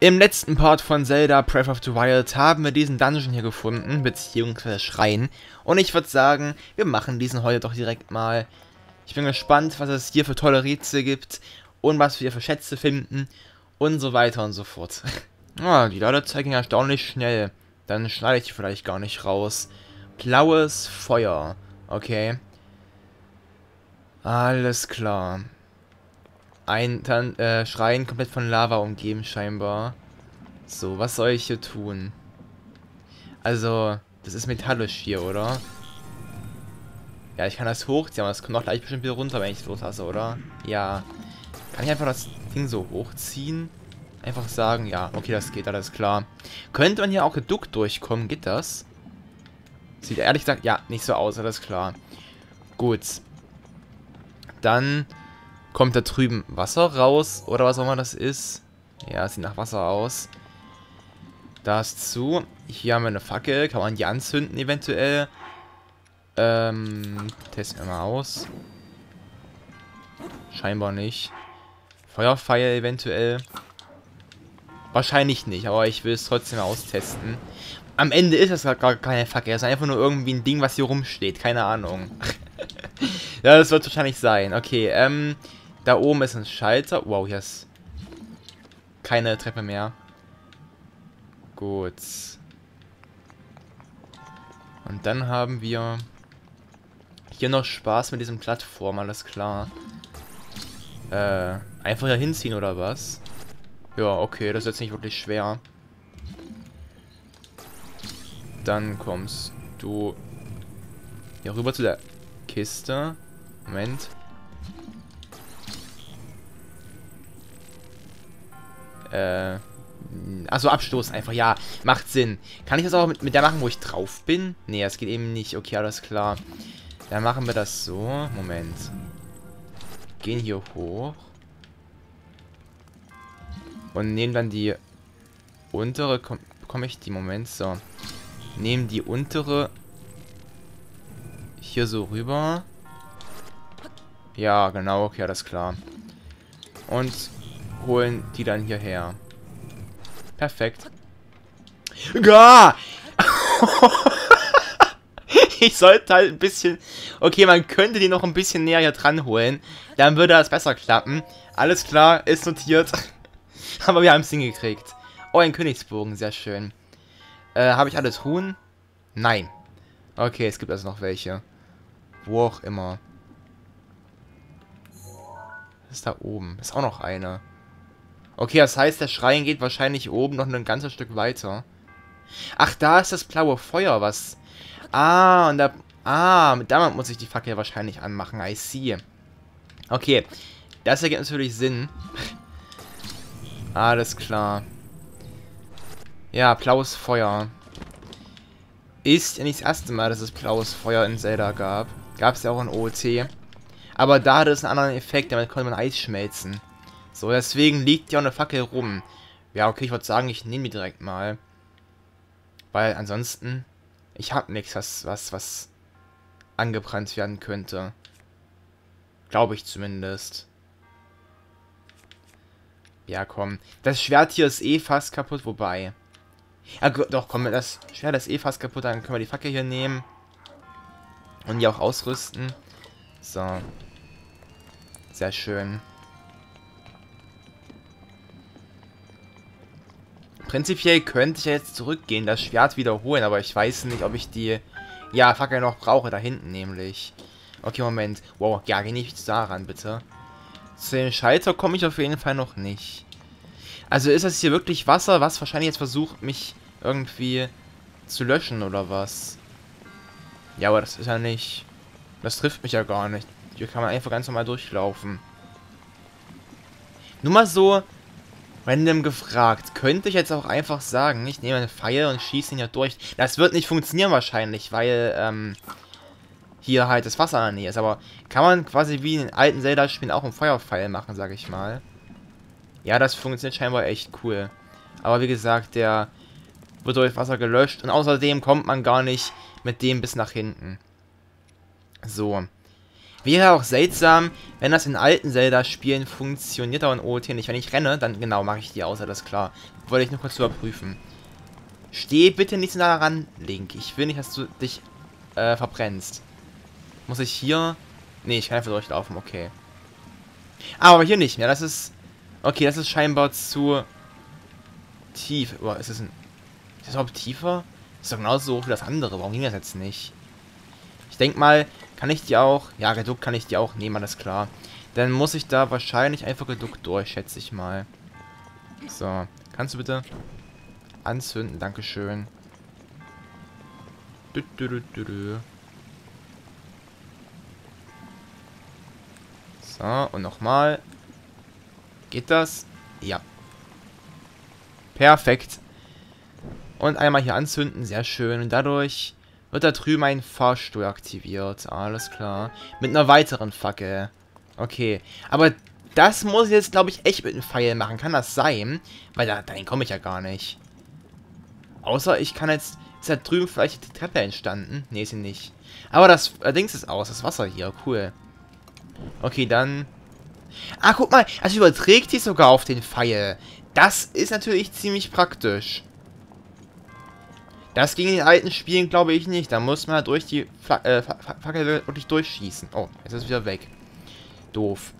Im letzten Part von Zelda Breath of the Wild haben wir diesen Dungeon hier gefunden, beziehungsweise Schrein. Und ich würde sagen, wir machen diesen heute doch direkt mal. Ich bin gespannt, was es hier für tolle Rätsel gibt und was wir hier für Schätze finden und so weiter und so fort. Ah, die Ladezeiten gehen erstaunlich schnell. Dann schneide ich die vielleicht gar nicht raus. Blaues Feuer. Okay. Alles klar. Ein Schrein komplett von Lava umgeben scheinbar. So, was soll ich hier tun? Also, das ist metallisch hier, oder? Ja, ich kann das hochziehen, aber es kommt auch gleich bestimmt wieder runter, wenn ich es loslasse, oder? Ja. Kann ich einfach das Ding so hochziehen? Einfach sagen, ja, okay, das geht, alles klar. Könnte man hier auch geduckt durchkommen, geht das? Sieht ehrlich gesagt, ja, nicht so aus, alles klar. Gut. Dann kommt da drüben Wasser raus, oder was auch immer das ist. Ja, sieht nach Wasser aus. Das zu. Hier haben wir eine Fackel, kann man die anzünden eventuell. Testen wir mal aus. Scheinbar nicht. Feuerpfeil eventuell. Wahrscheinlich nicht, aber ich will es trotzdem mal austesten. Am Ende ist das gar keine Fackel, das ist einfach nur irgendwie ein Ding, was hier rumsteht. Keine Ahnung. Ja, das wird wahrscheinlich sein. Okay, da oben ist ein Schalter. Wow, hier ist keine Treppe mehr. Gut. Und dann haben wir hier noch Spaß mit diesem Plattform, alles klar. Einfach hier hinziehen oder was? Ja, okay, das ist jetzt nicht wirklich schwer. Dann kommst du hier rüber zu der Kiste. Moment. Achso, abstoßen einfach. Ja, macht Sinn. Kann ich das auch mit der machen, wo ich drauf bin? Nee, das geht eben nicht. Okay, alles klar. Dann machen wir das so. Moment. Gehen hier hoch. Und nehmen dann die untere... Bekomme ich die? Moment, so. Nehmen die untere... Hier so rüber. Ja, genau. Okay, alles klar. Und holen die dann hierher. Perfekt. Ja! Ich sollte halt ein bisschen... Okay, man könnte die noch ein bisschen näher hier dran holen. Dann würde das besser klappen. Alles klar, ist notiert. Aber wir haben es hingekriegt. Oh, ein Königsbogen, sehr schön. Habe ich alles Ruhen? Nein. Okay, es gibt also noch welche. Wo auch immer. Was ist da oben? Ist auch noch eine. Okay, das heißt, der Schrein geht wahrscheinlich oben noch ein ganzes Stück weiter. Ach, da ist das blaue Feuer, was... Ah, und da... Ah, damit muss ich die Fackel wahrscheinlich anmachen. I see. Okay, das ergibt natürlich Sinn. Alles klar. Ja, blaues Feuer. Ist ja nicht das erste Mal, dass es blaues Feuer in Zelda gab. Gab es ja auch in OOT. Aber da hatte es einen anderen Effekt, damit konnte man Eis schmelzen. So, deswegen liegt ja auch eine Fackel rum. Ja, okay, ich würde sagen, ich nehme die direkt mal. Weil ansonsten, ich habe nichts, was angebrannt werden könnte. Glaube ich zumindest. Ja, komm. Das Schwert hier ist eh fast kaputt, wobei... Ja, doch, komm, das Schwert ist eh fast kaputt, dann können wir die Fackel hier nehmen. Und die auch ausrüsten. So. Sehr schön. Prinzipiell könnte ich ja jetzt zurückgehen, das Schwert wiederholen, aber ich weiß nicht, ob ich die... Ja, Fackel noch brauche, da hinten nämlich. Okay, Moment. Wow, ja, geh nicht daran, bitte. Zu dem Schalter komme ich auf jeden Fall noch nicht. Also ist das hier wirklich Wasser, was wahrscheinlich jetzt versucht, mich irgendwie zu löschen oder was? Ja, aber das ist ja nicht... Das trifft mich ja gar nicht. Hier kann man einfach ganz normal durchlaufen. Nur mal so random gefragt. Könnte ich jetzt auch einfach sagen, ich nehme einen Pfeil und schieße ihn ja durch. Das wird nicht funktionieren wahrscheinlich, weil... hier halt das Wasser in der Nähe ist, aber kann man quasi wie in den alten Zelda-Spielen auch einen Feuerpfeil machen, sag ich mal. Ja, das funktioniert scheinbar echt cool. Aber wie gesagt, der wird durch Wasser gelöscht und außerdem kommt man gar nicht mit dem bis nach hinten. So. Wäre auch seltsam, wenn das in alten Zelda-Spielen funktioniert, aber in OOT nicht. Wenn ich renne, dann genau mache ich die aus, alles klar. Wollte ich nur kurz überprüfen. Steh bitte nicht so nah daran, Link. Ich will nicht, dass du dich verbrennst. Muss ich hier... Nee, ich kann einfach durchlaufen, okay. Ah, aber hier nicht mehr, das ist... Okay, das ist scheinbar zu... tief. Oh, ist das ein... Ist das überhaupt tiefer? Ist doch genauso hoch wie das andere, warum ging das jetzt nicht? Ich denke mal, kann ich die auch... Ja, Redukt kann ich die auch nehmen, alles klar. Dann muss ich da wahrscheinlich einfach Redukt durch, schätze ich mal. So, kannst du bitte... anzünden, dankeschön. So, und nochmal. Geht das? Ja. Perfekt. Und einmal hier anzünden, sehr schön. Und dadurch wird da drüben ein Fahrstuhl aktiviert. Alles klar. Mit einer weiteren Fackel. Okay. Aber das muss ich jetzt, glaube ich, echt mit einem Pfeil machen. Kann das sein? Weil dahin komme ich ja gar nicht. Außer ich kann jetzt... Ist da drüben vielleicht die Treppe entstanden? Ne, ist sie nicht. Aber das Dings ist aus. Das Wasser hier. Cool. Okay, dann... Ah, guck mal. Also überträgt die sogar auf den Pfeil. Das ist natürlich ziemlich praktisch. Das ging in den alten Spielen, glaube ich, nicht. Da muss man durch die Fackel wirklich durchschießen. Oh, jetzt ist es wieder weg. Doof.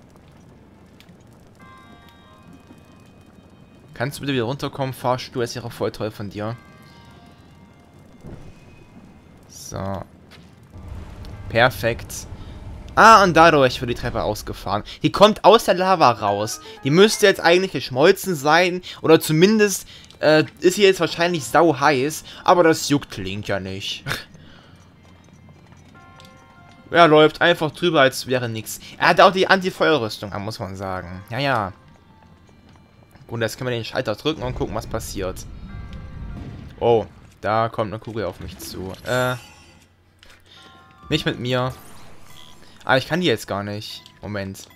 Kannst du bitte wieder runterkommen, Fahrstuhl? Das wäre voll toll von dir. So. Perfekt. Ah, und dadurch wird die Treppe ausgefahren. Die kommt aus der Lava raus. Die müsste jetzt eigentlich geschmolzen sein. Oder zumindest ist sie jetzt wahrscheinlich sau heiß. Aber das juckt Link ja nicht. Er läuft einfach drüber, als wäre nichts. Er hat auch die Anti-Feuerrüstung an, muss man sagen. Ja, ja. Und jetzt können wir den Schalter drücken und gucken, was passiert. Oh, da kommt eine Kugel auf mich zu. Nicht mit mir. Ah, ich kann die jetzt gar nicht. Moment.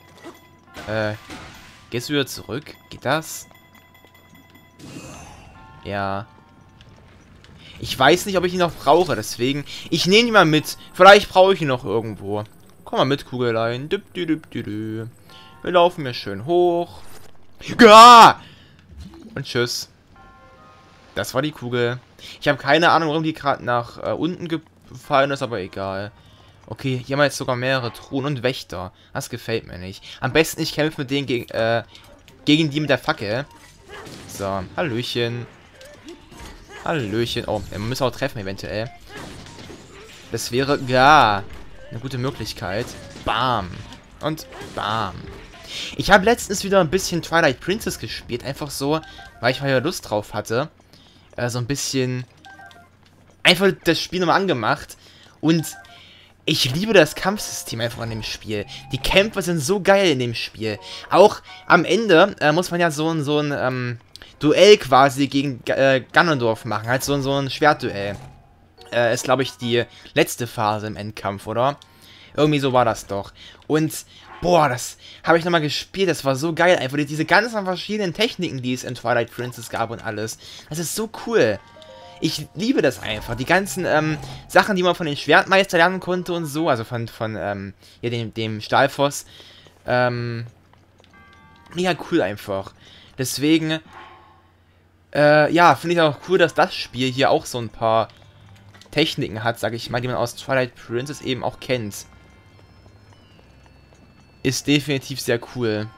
Gehst du wieder zurück? Geht das? Ja. Ich weiß nicht, ob ich ihn noch brauche, deswegen... Ich nehme ihn mal mit. Vielleicht brauche ich ihn noch irgendwo. Komm mal mit, Kugelein. Wir laufen hier schön hoch. Ja! Und tschüss. Das war die Kugel. Ich habe keine Ahnung, warum die gerade nach unten gefallen ist, aber egal. Okay, hier haben wir jetzt sogar mehrere Truhen und Wächter. Das gefällt mir nicht. Am besten, ich kämpfe mit denen gegen die mit der Fackel. So, Hallöchen. Hallöchen. Oh, wir müssen auch treffen eventuell. Das wäre, ja, eine gute Möglichkeit. Bam. Und bam. Ich habe letztens wieder ein bisschen Twilight Princess gespielt. Einfach so, weil ich mal Lust drauf hatte. So ein bisschen... Einfach das Spiel nochmal angemacht. Und... Ich liebe das Kampfsystem einfach an dem Spiel. Die Kämpfe sind so geil in dem Spiel. Auch am Ende muss man ja so ein Duell quasi gegen Ganondorf machen. Halt so ein Schwertduell. Ist, glaube ich, die letzte Phase im Endkampf, oder? Irgendwie so war das doch. Und, boah, das habe ich nochmal gespielt. Das war so geil. Einfach diese ganzen verschiedenen Techniken, die es in Twilight Princess gab und alles. Das ist so cool. Ich liebe das einfach. Die ganzen Sachen, die man von den Schwertmeister lernen konnte und so. Also von ja, dem Stalfos. Mega cool einfach. Deswegen, ja, finde ich auch cool, dass das Spiel hier auch so ein paar Techniken hat, sage ich mal, die man aus Twilight Princess eben auch kennt. Ist definitiv sehr cool.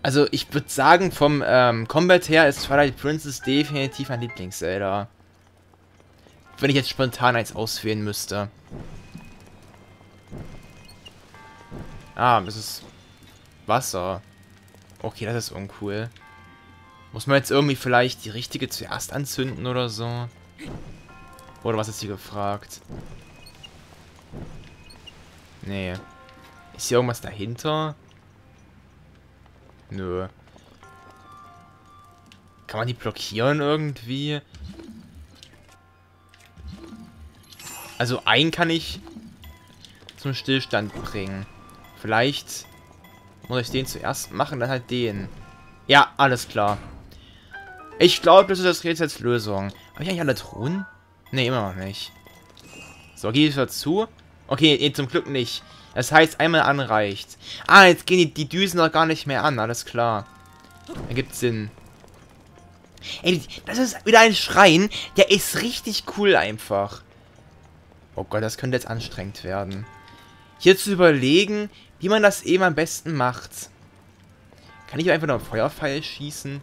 Also, ich würde sagen, vom Combat her ist Twilight Princess definitiv mein Lieblings-Zelda. Wenn ich jetzt spontan eins auswählen müsste. Ah, das ist Wasser. Okay, das ist uncool. Muss man jetzt irgendwie vielleicht die richtige zuerst anzünden oder so? Oder was ist hier gefragt? Nee. Ist hier irgendwas dahinter? Nö. Kann man die blockieren irgendwie? Also einen kann ich zum Stillstand bringen. Vielleicht muss ich den zuerst machen, dann halt den. Ja, alles klar. Ich glaube, das ist das Rätselslösung. Habe ich eigentlich alle Truhen? Ne, immer noch nicht. So, gehe ich dazu. Okay, nee, zum Glück nicht. Das heißt, einmal an reicht's. Ah, jetzt gehen die Düsen doch gar nicht mehr an. Alles klar. Ergibt Sinn. Ey, das ist wieder ein Schrein. Der ist richtig cool einfach. Oh Gott, das könnte jetzt anstrengend werden. Hier zu überlegen, wie man das eben am besten macht. Kann ich einfach nur einen Feuerpfeil schießen?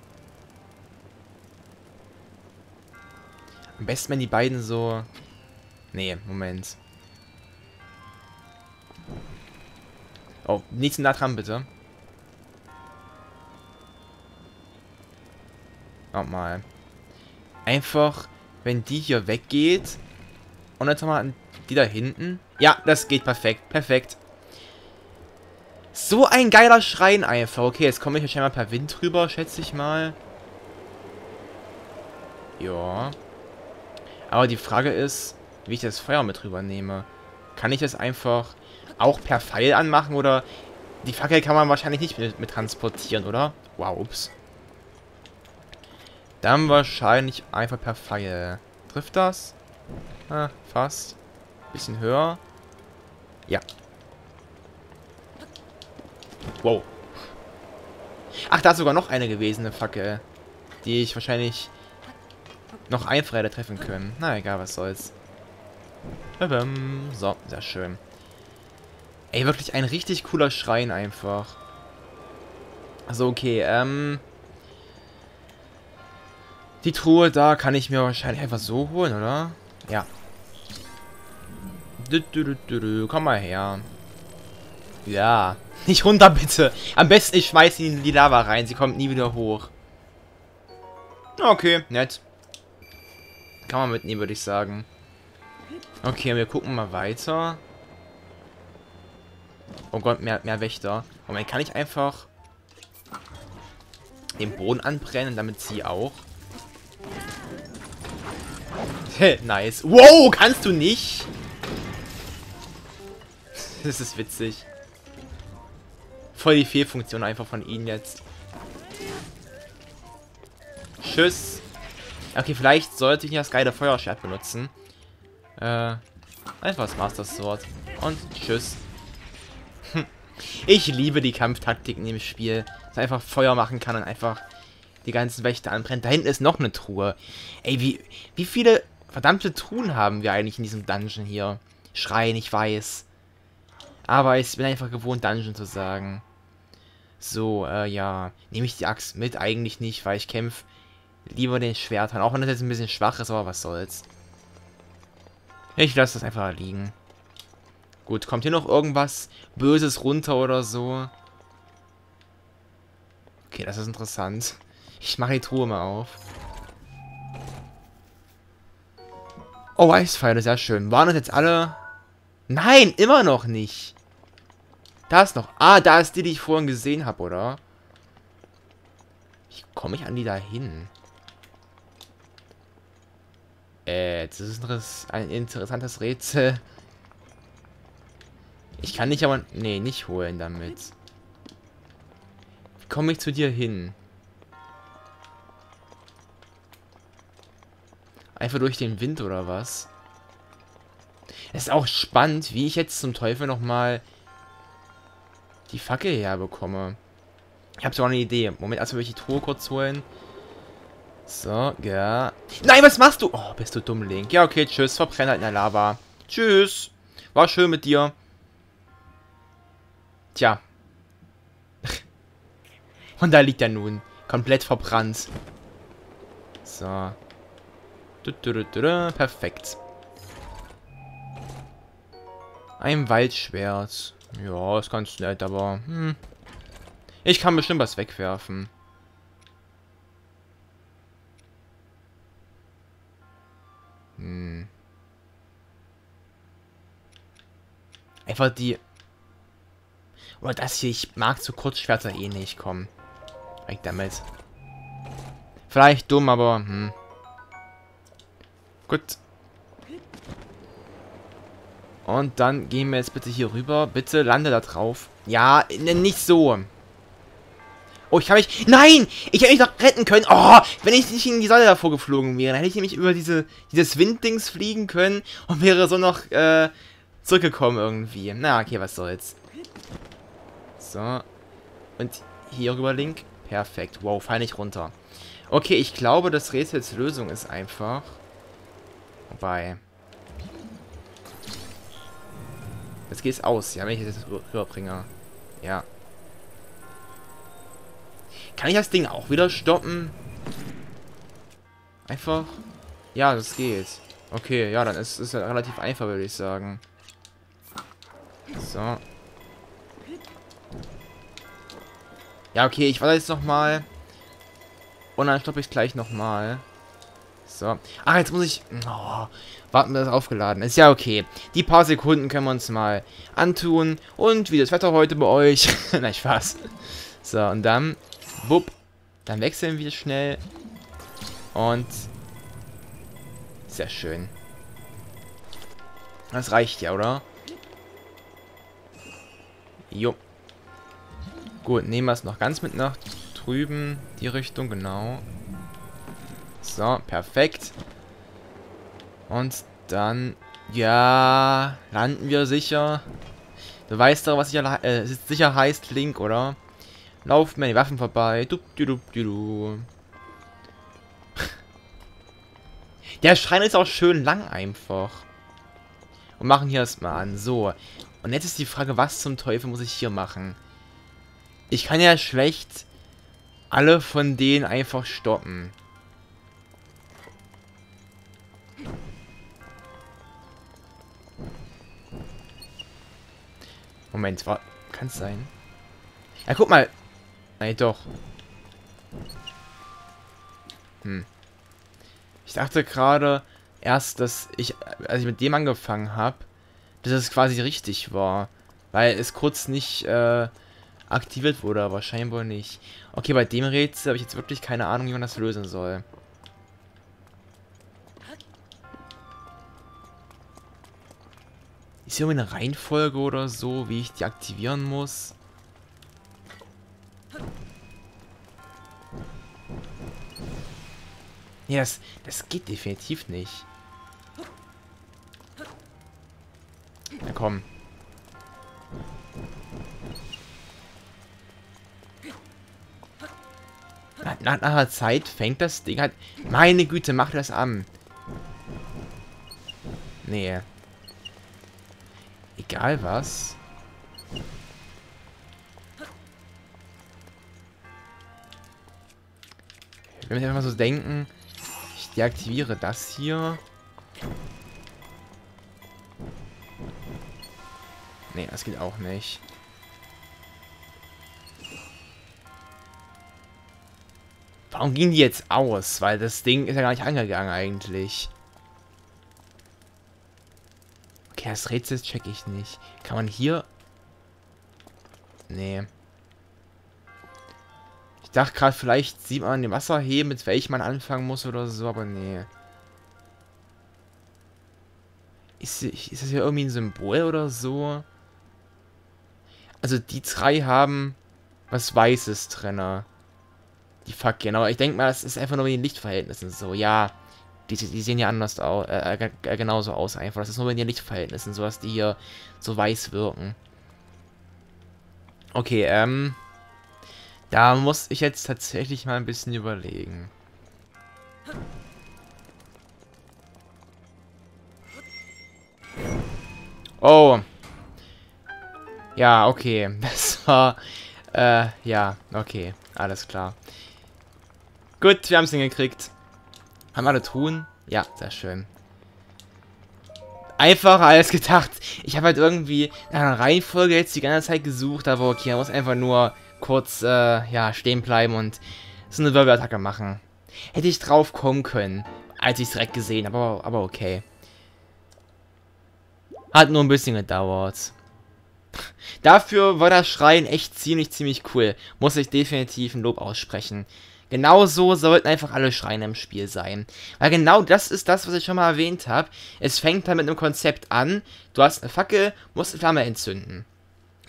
Am besten, wenn die beiden so... Nee, Moment. Oh, nicht zu nah dran, bitte. Nochmal. Einfach, wenn die hier weggeht. Und jetzt nochmal die da hinten. Ja, das geht perfekt. Perfekt. So ein geiler Schrein einfach. Okay, jetzt komme ich wahrscheinlich mal per Wind rüber, schätze ich mal. Ja. Aber die Frage ist, wie ich das Feuer mit rübernehme. Kann ich das einfach auch per Pfeil anmachen oder... Die Fackel kann man wahrscheinlich nicht mit transportieren, oder? Wow, ups. Dann wahrscheinlich einfach per Pfeil. Trifft das? Ah, fast. Bisschen höher. Ja. Wow. Ach, da ist sogar noch eine gewesen, eine Fackel. Die ich wahrscheinlich noch einfach hätte treffen können. Na egal, was soll's. So, sehr schön. Ey, wirklich ein richtig cooler Schrein einfach. Also, okay, die Truhe da kann ich mir wahrscheinlich einfach so holen, oder? Ja. Komm mal her. Ja. Nicht runter, bitte. Am besten, ich schmeiße in die Lava rein. Sie kommt nie wieder hoch. Okay, nett. Kann man mitnehmen, würde ich sagen. Okay, wir gucken mal weiter. Oh Gott, mehr Wächter. Moment, kann ich einfach den Boden anbrennen und damit sie auch? Nice. Wow, kannst du nicht? Das ist witzig. Voll die Fehlfunktion einfach von ihnen jetzt. Tschüss. Okay, vielleicht sollte ich das geile Feuerschwert benutzen. Einfach das Master Sword. Und tschüss. Ich liebe die Kampftaktiken im Spiel. Dass man einfach Feuer machen kann und einfach die ganzen Wächter anbrennt. Da hinten ist noch eine Truhe. Ey, wie viele verdammte Truhen haben wir eigentlich in diesem Dungeon hier? Schreien, ich weiß. Aber ich bin einfach gewohnt, Dungeon zu sagen. So, ja. Nehme ich die Axt mit? Eigentlich nicht, weil ich kämpfe lieber den Schwertern. Auch wenn das jetzt ein bisschen schwach ist, aber was soll's. Ich lasse das einfach liegen. Gut, kommt hier noch irgendwas Böses runter oder so? Okay, das ist interessant. Ich mache die Truhe mal auf. Oh, Eispfeile, sehr schön. Waren das jetzt alle? Nein, immer noch nicht. Da ist noch... Ah, da ist die ich vorhin gesehen habe, oder? Wie komme ich an die da hin? Das ist ein interessantes Rätsel. Ich kann dich aber... Nee, nicht holen damit. Wie komme ich zu dir hin? Einfach durch den Wind oder was? Es ist auch spannend, wie ich jetzt zum Teufel nochmal die Fackel herbekomme. Ich habe sogar eine Idee. Moment, erstmal will ich die Truhe kurz holen. So, ja. Nein, was machst du? Oh, bist du dumm, Link. Ja, okay, tschüss. Verbrenn halt in der Lava. Tschüss. War schön mit dir. Tja. Und da liegt er nun. Komplett verbrannt. So. Perfekt. Ein Waldschwert. Ja, ist ganz nett, aber... Hm. Ich kann bestimmt was wegwerfen. Hm. Einfach die... Oder das hier. Ich mag so Kurzschwerter eh nicht. Komm. Weg damit. Vielleicht dumm, aber... Hm. Gut. Und dann gehen wir jetzt bitte hier rüber. Bitte lande da drauf. Ja, nicht so. Oh, ich habe mich... Nein! Ich hätte mich doch retten können. Oh, wenn ich nicht in die Sonne davor geflogen wäre, dann hätte ich nämlich über dieses Winddings fliegen können und wäre so noch zurückgekommen irgendwie. Na, okay, was soll's. So. Und hier rüber Link. Perfekt. Wow, fall nicht runter. Okay, ich glaube, das Rätsels Lösung ist einfach. Wobei. Jetzt geht's aus, ja, wenn ich das jetzt rüberbringe. Ja. Kann ich das Ding auch wieder stoppen? Einfach. Ja, das geht. Okay, ja, dann ist es ja relativ einfach, würde ich sagen. So. Ja, okay, ich warte jetzt nochmal. Und dann stoppe ich gleich nochmal. So. Ach, jetzt muss ich... Oh, warten, bis das aufgeladen ist. Ja, okay. Die paar Sekunden können wir uns mal antun. Und wie das Wetter heute bei euch. Na, Spaß. So, und dann... Bupp. Dann wechseln wir schnell. Und... Sehr schön. Das reicht ja, oder? Jo. Gut, nehmen wir es noch ganz mit nach drüben. Die Richtung, genau. So, perfekt. Und dann... Ja... Landen wir sicher. Du weißt doch, was sicher, sicher heißt, Link, oder? Lauf mir die Waffen vorbei. Der Schrein ist auch schön lang einfach. Und machen hier das mal an. So. Und jetzt ist die Frage, was zum Teufel muss ich hier machen? Ich kann ja schlecht alle von denen einfach stoppen. Moment, war. Kann es sein? Ja, guck mal. Nein, doch. Hm. Ich dachte gerade erst, dass ich, als ich mit dem angefangen habe, dass es quasi richtig war. Weil es kurz nicht aktiviert wurde, aber scheinbar nicht. Okay, bei dem Rätsel habe ich jetzt wirklich keine Ahnung, wie man das lösen soll. Ist hier irgendwie eine Reihenfolge oder so, wie ich die aktivieren muss? Ja, das geht definitiv nicht. Na komm. Nach einer Zeit fängt das Ding halt... Meine Güte, mach das an. Nee. Egal was. Wenn wir einfach mal so denken... Deaktiviere das hier. Nee, das geht auch nicht. Warum ging die jetzt aus? Weil das Ding ist ja gar nicht angegangen eigentlich. Okay, das Rätsel check ich nicht. Kann man hier... Nee. Ich dachte gerade, vielleicht sieht man den Wasserheben, mit welchem man anfangen muss oder so, aber nee. Ist das hier irgendwie ein Symbol oder so? Also die drei haben was Weißes drin. Die Fackeln, aber ich denke mal, das ist einfach nur wegen den Lichtverhältnissen so. Ja, die sehen ja anders aus, genauso aus einfach. Das ist nur wegen den Lichtverhältnissen so, dass die hier so weiß wirken. Okay, Da muss ich jetzt tatsächlich mal ein bisschen überlegen. Oh. Ja, okay. Das war... ja, okay. Alles klar. Gut, wir haben es hingekriegt. Haben alle Truhen? Ja, sehr schön. Einfacher als gedacht. Ich habe halt irgendwie nach einer Reihenfolge jetzt die ganze Zeit gesucht, aber okay, man muss einfach nur... kurz, ja, stehen bleiben und so eine Wirbelattacke machen. Hätte ich drauf kommen können, als ich es direkt gesehen habe, aber okay. Hat nur ein bisschen gedauert. Dafür war das Schreien echt ziemlich cool. Muss ich definitiv ein Lob aussprechen. Genau so sollten einfach alle Schreine im Spiel sein. Weil genau das ist das, was ich schon mal erwähnt habe. Es fängt halt mit einem Konzept an. Du hast eine Fackel, musst eine Flamme entzünden.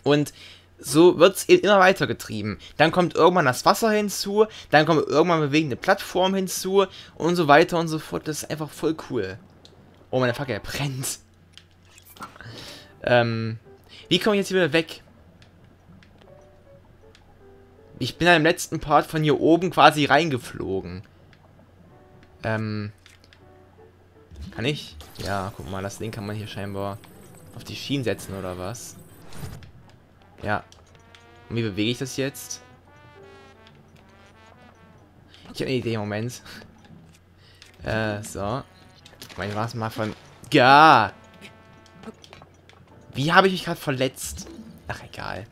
Und... so wird es eben immer weiter getrieben. Dann kommt irgendwann das Wasser hinzu, dann kommt irgendwann bewegende Plattform hinzu und so weiter und so fort. Das ist einfach voll cool. Oh, meine Fackel brennt. Wie komme ich jetzt hier wieder weg? Ich bin ja im letzten Part von hier oben quasi reingeflogen. Kann ich? Ja, guck mal, das Ding kann man hier scheinbar auf die Schienen setzen, oder was? Ja. Und wie bewege ich das jetzt? Ich habe eine Idee, Moment. So. Moment, was mal von... Ja! Wie habe ich mich gerade verletzt? Ach, egal.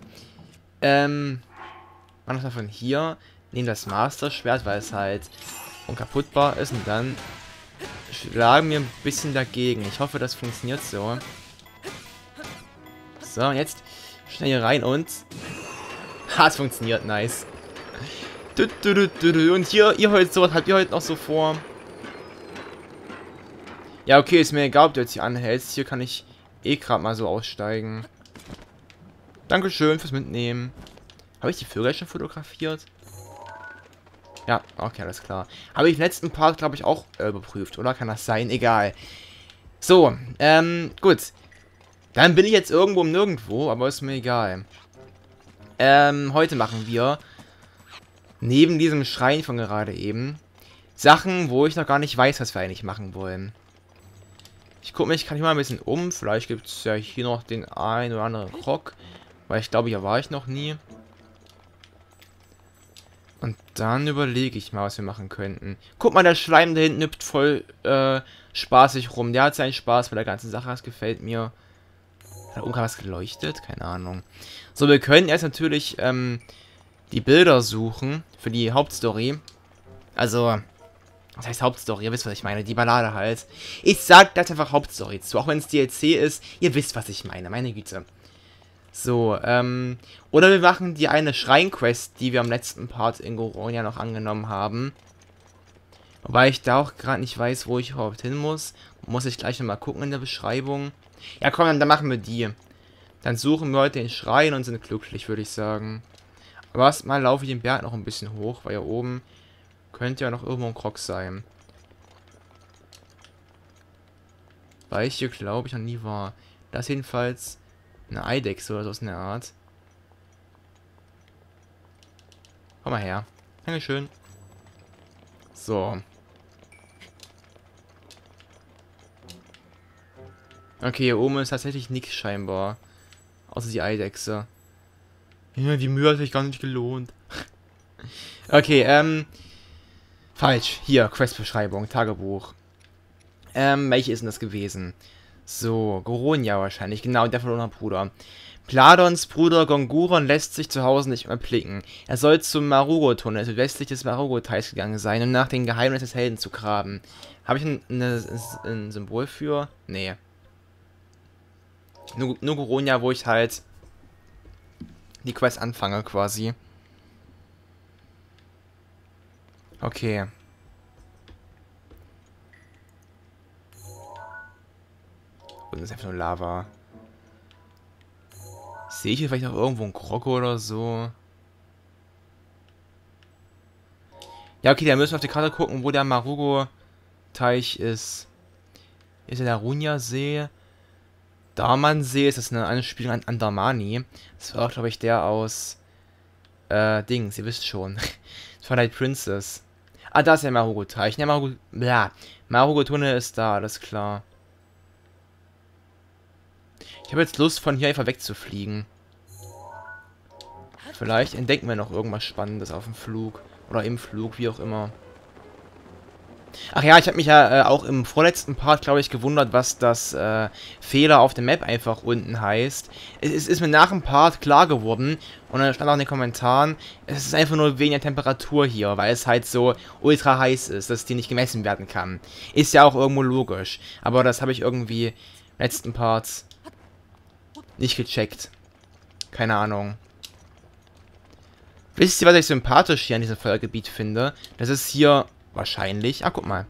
Machen wir von hier. Nehmen das Master-Schwert, weil es halt unkaputtbar ist. Und dann schlagen wir ein bisschen dagegen. Ich hoffe, das funktioniert so. So, jetzt schnell hier rein und... Ha, es funktioniert. Nice. Und hier, ihr heute sowas, habt ihr heute noch so vor? Ja, okay, ist mir egal, ob du jetzt hier anhältst. Hier kann ich eh gerade mal so aussteigen. Dankeschön fürs Mitnehmen. Habe ich die Vögel schon fotografiert? Ja, okay, alles klar. Habe ich im letzten Part, glaube ich, auch überprüft, oder? Kann das sein? Egal. So, gut. Dann bin ich jetzt irgendwo um nirgendwo, aber ist mir egal. Heute machen wir... Neben diesem Schrein von gerade eben. Sachen, wo ich noch gar nicht weiß, was wir eigentlich machen wollen. Ich gucke mich gerade mal ein bisschen um. Vielleicht gibt es ja hier noch den einen oder anderen Rock. Weil ich glaube, hier war ich noch nie. Und dann überlege ich mal, was wir machen könnten. Guck mal, der Schleim da hinten hüpft voll spaßig rum. Der hat seinen Spaß bei der ganzen Sache. Das gefällt mir. Hat da oben was geleuchtet? Keine Ahnung. So, wir können jetzt natürlich... die Bilder suchen für die Hauptstory. Also, was heißt Hauptstory? Ihr wisst, was ich meine. Die Ballade halt. Ich sag das einfach Hauptstory zu. Auch wenn es DLC ist, ihr wisst, was ich meine. Meine Güte. So, oder wir machen die eine Schrein-Quest, die wir am letzten Part in Goronia noch angenommen haben. Wobei ich da auch gerade nicht weiß, wo ich überhaupt hin muss. Muss ich gleich nochmal gucken in der Beschreibung. Ja, komm, dann machen wir die. Dann suchen wir heute den Schrein und sind glücklich, würde ich sagen. Aber erstmal laufe ich den Berg noch ein bisschen hoch, weil hier oben könnte ja noch irgendwo ein Krog sein. Weil ich hier, glaube ich, noch nie war. Das ist jedenfalls eine Eidechse oder so in der Art. Komm mal her. Dankeschön. So. Okay, hier oben ist tatsächlich nichts scheinbar. Außer die Eidechse. Ja, die Mühe hat sich gar nicht gelohnt. Okay, falsch. Hier, Questbeschreibung, Tagebuch. Welche ist denn das gewesen? So, Goronia wahrscheinlich. Genau, der verlorene Bruder. Pladons Bruder Gonguron lässt sich zu Hause nicht mehr blicken. Er soll zum Marudo-Tunnel, südwestlich des Marugo-Teichs gegangen sein, um nach den Geheimnissen des Helden zu graben. Habe ich ein Symbol für? Nee. Nur Goronia, wo ich halt... die Quest anfange quasi. Okay. Und das ist einfach nur Lava. Sehe ich hier vielleicht noch irgendwo einen Kroko oder so? Ja, okay, da müssen wir auf die Karte gucken, wo der Marugo-Teich ist. Ist ja der Runja-See. Darman-See ist das eine Anspielung an Darmani. Das war auch, glaube ich, der aus Dings, ihr wisst schon. Twilight Princess. Ah, da ist der Marugo-Teich. Ja, Marugo-Tunnel ist da, alles klar. Ich habe jetzt Lust, von hier einfach wegzufliegen. Vielleicht entdecken wir noch irgendwas Spannendes auf dem Flug. Oder im Flug, wie auch immer. Ach ja, ich habe mich ja auch im vorletzten Part, glaube ich, gewundert, was das Fehler auf der Map einfach unten heißt. Es ist mir nach dem Part klar geworden und dann stand auch in den Kommentaren, es ist einfach nur wegen der Temperatur hier, weil es halt so ultra heiß ist, dass die nicht gemessen werden kann. Ist ja auch irgendwo logisch, aber das habe ich irgendwie im letzten Part nicht gecheckt. Keine Ahnung. Wisst ihr, was ich sympathisch hier an diesem Feuergebiet finde? Das ist hier... wahrscheinlich. Ah, guck mal.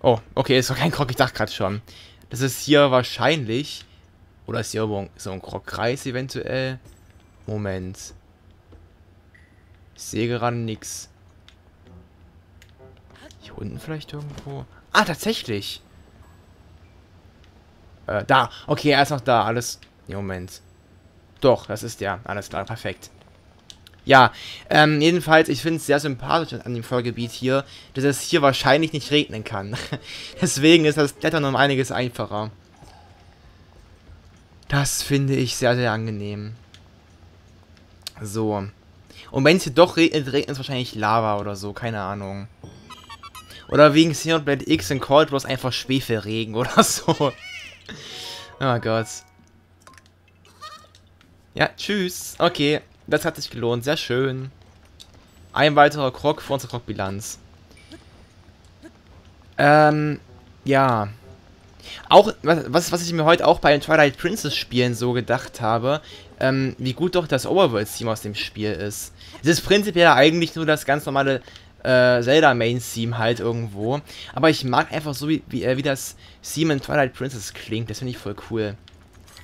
Oh, okay, ist doch kein Krog, ich dachte gerade schon. Das ist hier wahrscheinlich. Oder ist hier irgendwo so ein Krogkreis eventuell? Moment. Ich sehe gerade nichts. Hier unten vielleicht irgendwo. Ah, tatsächlich. Da. Okay, er ist noch da. Alles Moment. Doch, das ist der. Alles klar, perfekt. Ja, jedenfalls, ich finde es sehr sympathisch an dem Vollgebiet hier, dass es hier wahrscheinlich nicht regnen kann. Deswegen ist das Klettern um einiges einfacher. Das finde ich sehr, sehr angenehm. So. Und wenn es hier doch regnet, regnet es wahrscheinlich Lava oder so, keine Ahnung. Oder wegen Xenoblade X in Cold War einfach Schwefelregen oder so. Oh Gott. Ja, tschüss. Okay, das hat sich gelohnt. Sehr schön. Ein weiterer Krog für unsere Krogbilanz. Ja. Auch, was ich mir heute auch bei den Twilight Princess Spielen so gedacht habe, wie gut doch das Overworld-Theme aus dem Spiel ist. Es ist prinzipiell eigentlich nur das ganz normale Zelda-Main-Theme halt irgendwo. Aber ich mag einfach so, wie das Theme in Twilight Princess klingt. Das finde ich voll cool.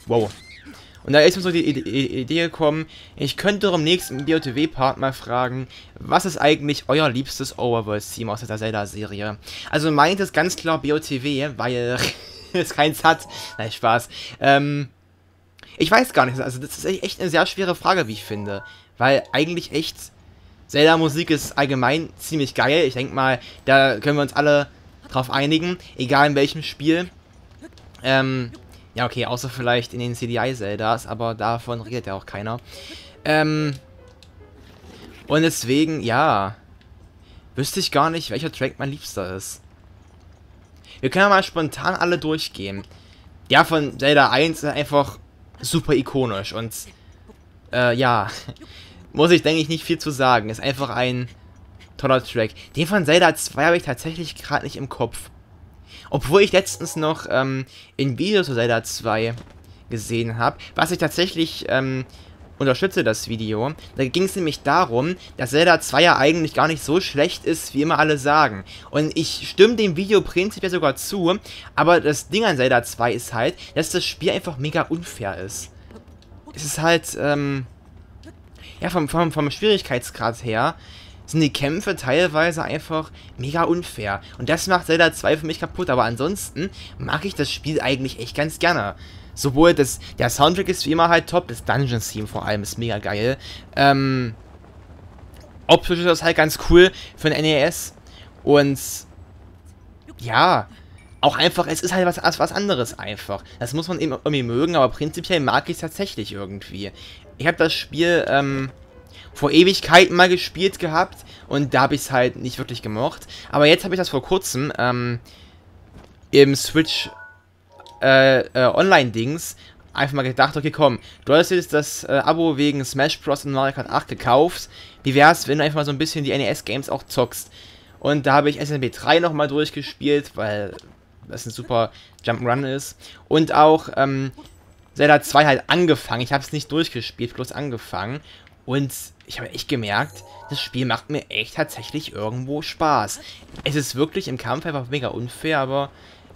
Wow. Und da ist mir so die Idee gekommen, ich könnte doch im nächsten BOTW-Part mal fragen, was ist eigentlich euer liebstes Overworld-Theme aus der Zelda-Serie? Also meint es ganz klar BOTW, weil es keins hat. Nein, Spaß. Ich weiß gar nicht, also das ist echt eine sehr schwere Frage, wie ich finde. Weil eigentlich echt, Zelda-Musik ist allgemein ziemlich geil. Ich denke mal, da können wir uns alle drauf einigen, egal in welchem Spiel. Ja, okay, außer vielleicht in den CDI-Zeldas, aber davon redet ja auch keiner. Und deswegen, ja, wüsste ich gar nicht, welcher Track mein liebster ist. Wir können mal spontan alle durchgehen. Ja, von Zelda 1 ist einfach super ikonisch und, ja, muss ich, denke ich, nicht viel zu sagen. Ist einfach ein toller Track. Den von Zelda 2 habe ich tatsächlich gerade nicht im Kopf. Obwohl ich letztens noch ein Video zu Zelda 2 gesehen habe, was ich tatsächlich unterstütze, das Video. Da ging es nämlich darum, dass Zelda 2 ja eigentlich gar nicht so schlecht ist, wie immer alle sagen. Und ich stimme dem Video prinzipiell sogar zu, aber das Ding an Zelda 2 ist halt, dass das Spiel einfach mega unfair ist. Es ist halt, ja, vom Schwierigkeitsgrad her sind die Kämpfe teilweise einfach mega unfair. Und das macht Zelda 2 für mich kaputt. Aber ansonsten mag ich das Spiel eigentlich echt ganz gerne. Sowohl der Soundtrack ist wie immer halt top, das Dungeon-Theme vor allem ist mega geil. Optisch ist das halt ganz cool für ein NES. Und ja, auch einfach, es ist halt was anderes einfach. Das muss man eben irgendwie mögen, aber prinzipiell mag ich es tatsächlich irgendwie. Ich habe das Spiel, vor Ewigkeiten mal gespielt gehabt und da habe ich es halt nicht wirklich gemocht. Aber jetzt habe ich das vor kurzem im Switch Online-Dings einfach mal gedacht, okay komm, du hast jetzt das Abo wegen Smash Bros. Und Mario Kart 8 gekauft. Wie wär's, wenn du einfach mal so ein bisschen die NES-Games auch zockst? Und da habe ich SMB3 nochmal durchgespielt, weil das ein super Jump'n'Run ist. Und auch Zelda 2 halt angefangen. Ich habe es nicht durchgespielt, bloß angefangen. Und ich habe echt gemerkt, das Spiel macht mir echt tatsächlich irgendwo Spaß. Es ist wirklich im Kampf einfach mega unfair, aber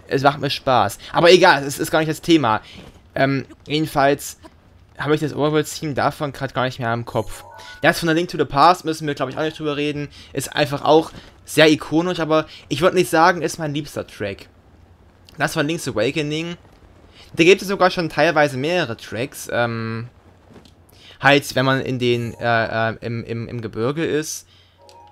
es macht mir Spaß. Aber egal, es ist gar nicht das Thema. Jedenfalls habe ich das Overworld-Theme davon gerade gar nicht mehr im Kopf. Das von der Link to the Past müssen wir, glaube ich, auch nicht drüber reden. Ist einfach auch sehr ikonisch, aber ich würde nicht sagen, ist mein liebster Track. Das von Link's Awakening. Da gibt es sogar schon teilweise mehrere Tracks, halt, wenn man in den, im Gebirge ist,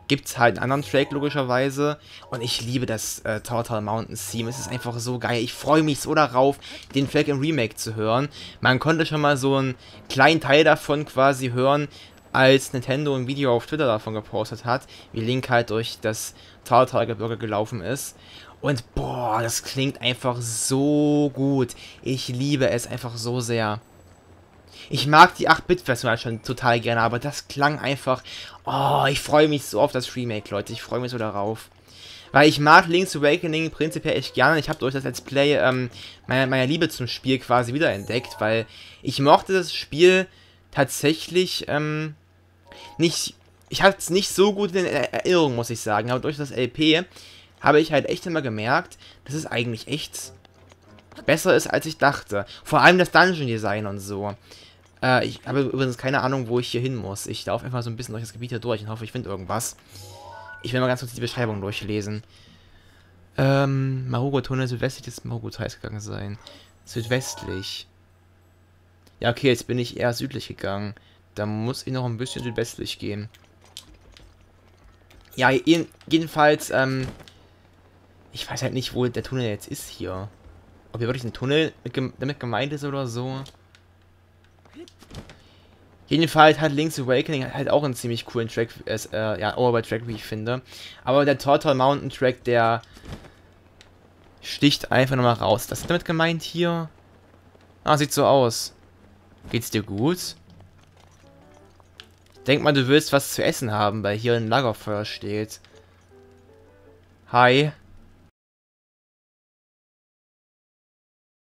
gibt es halt einen anderen Track, logischerweise. Und ich liebe das Total Mountain Theme. Es ist einfach so geil. Ich freue mich so darauf, den Track im Remake zu hören. Man konnte schon mal so einen kleinen Teil davon quasi hören, als Nintendo ein Video auf Twitter davon gepostet hat, wie Link halt durch das Total-Gebirge gelaufen ist. Und boah, das klingt einfach so gut. Ich liebe es einfach so sehr. Ich mag die 8-Bit-Version halt schon total gerne, aber das klang einfach... Oh, ich freue mich so auf das Remake, Leute. Ich freue mich so darauf. Weil ich mag Link's Awakening prinzipiell echt gerne. Ich habe durch das Let's Play meine Liebe zum Spiel quasi wiederentdeckt, weil ich mochte das Spiel tatsächlich nicht... Ich hatte es nicht so gut in Erinnerung, muss ich sagen. Aber durch das LP habe ich halt echt immer gemerkt, dass es eigentlich echt besser ist, als ich dachte. Vor allem das Dungeon-Design und so. Ich habe übrigens keine Ahnung, wo ich hier hin muss. Ich laufe einfach so ein bisschen durch das Gebiet hier durch und hoffe, ich finde irgendwas. Ich will mal ganz kurz die Beschreibung durchlesen. Marugo-Tunnel, südwestlich des Marugo-Teichs gegangen sein. Südwestlich. Ja, okay, jetzt bin ich eher südlich gegangen. Da muss ich noch ein bisschen südwestlich gehen. Ja, jedenfalls, ich weiß halt nicht, wo der Tunnel jetzt ist hier. Ob hier wirklich ein Tunnel damit gemeint ist oder so. Jedenfalls hat Link's Awakening halt auch einen ziemlich coolen Track, ja, Overworld-Track, wie ich finde. Aber der Total Mountain Track, der sticht einfach nochmal raus. Was ist damit gemeint hier? Ah, sieht so aus. Geht's dir gut? Denk mal, du willst was zu essen haben, weil hier ein Lagerfeuer steht. Hi.